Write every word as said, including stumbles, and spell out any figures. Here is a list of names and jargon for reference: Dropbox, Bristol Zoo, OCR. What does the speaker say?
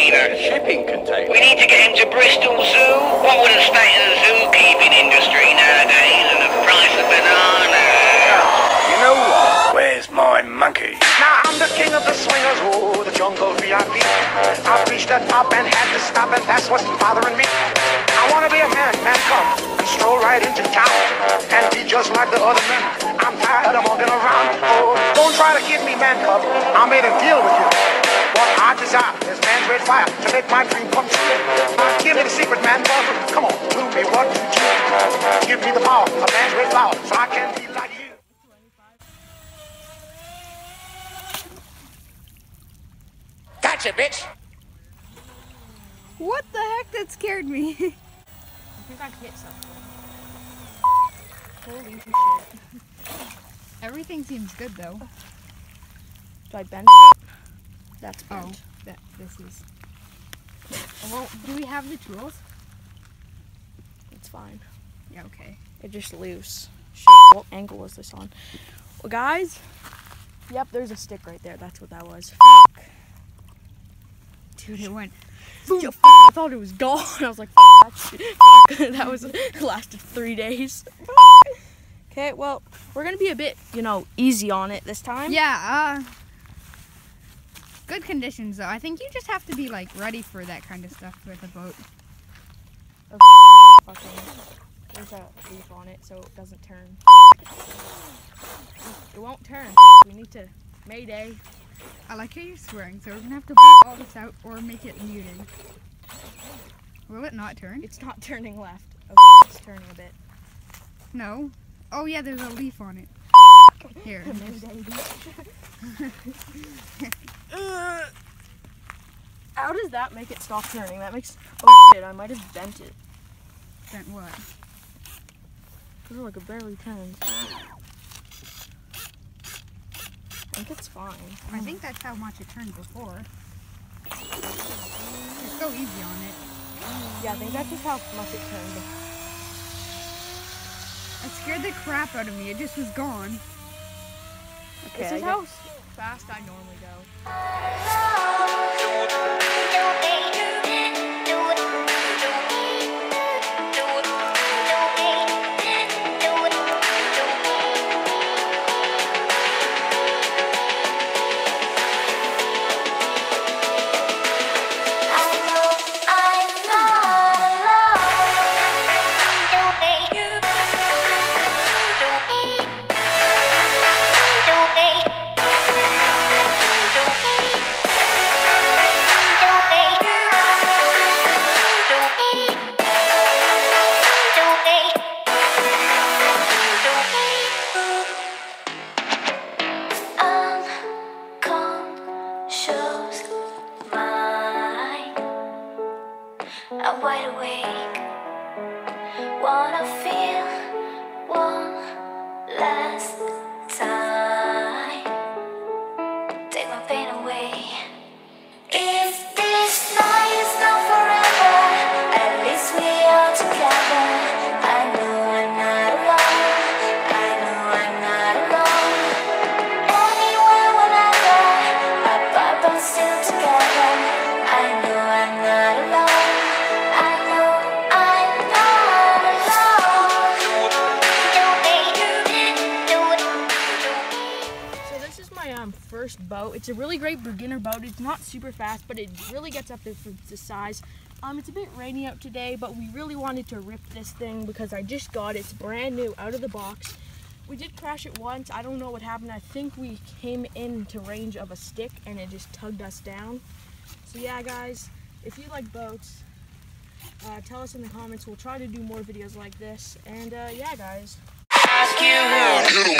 container. Shipping container? We need to get him to Bristol Zoo. What would the state of the zookeeping industry nowadays and the price of bananas? You know what? Where's my monkey? Now I'm the king of the swingers, oh, the jungle V I P. I've reached that up and had to stop, and that's what's bothering me. I want to be a man, man come, and stroll right into town, and be just like the other men. I'm tired of walking around, oh, don't try to kid me, man cub. I made a deal with you. I desire this man's red fire to make my dream come true. Give me the secret, man. Come on, do me what you do. Give me the power of man's red power so I can be like you. Gotcha, bitch! What the heck? That scared me. I think I hit something. Holy shit. Everything seems good, though. Do I bend? That's bent. Oh, that, this is... Well, do we have the tools? It's fine. Yeah, okay. It's just loose. Shit, what angle was this on? Well, guys, yep, there's a stick right there. That's what that was. Fuck. Dude, it went... Boom, Yo, I thought it was gone. I was like, fuck that shit. Fuck. That was... It lasted three days. Okay, well, we're gonna be a bit, you know, easy on it this time. Yeah, uh... good conditions, though. I think you just have to be, like, ready for that kind of stuff with a boat. Oh, fucking. There's a leaf on it, so it doesn't turn. It won't turn. We need to... Mayday. I like how you're swearing, so we're gonna have to bleep all this out or make it muted. Will it not turn? It's not turning left. Oh, it's turning a bit. No. Oh, yeah, there's a leaf on it. Here. Uh, how does that make it stop turning? That makes... Oh shit, I might have bent it. Bent what? It like it barely turns. I think it's fine. I mm. think that's how much it turned before. It's so easy on it. Yeah, I think that's just how much it turned. It scared the crap out of me. It just was gone. Okay, this is how fast I normally go. I'm wide awake, wanna feel one last time, take my pain away. If this night is not forever, at least we are together. I know I'm not alone, I know I'm not alone. Anywhere, whenever, up, up, I'm still together. I know I'm not alone. First boat. It's a really great beginner boat. It's not super fast, but it really gets up there for the size. Um, it's a bit rainy out today, but we really wanted to rip this thing because I just got it. It's brand new, out of the box. We did crash it once. I don't know what happened. I think we came into range of a stick and it just tugged us down. So yeah, guys, if you like boats, uh, tell us in the comments. We'll try to do more videos like this. And uh, yeah, guys. Ask you.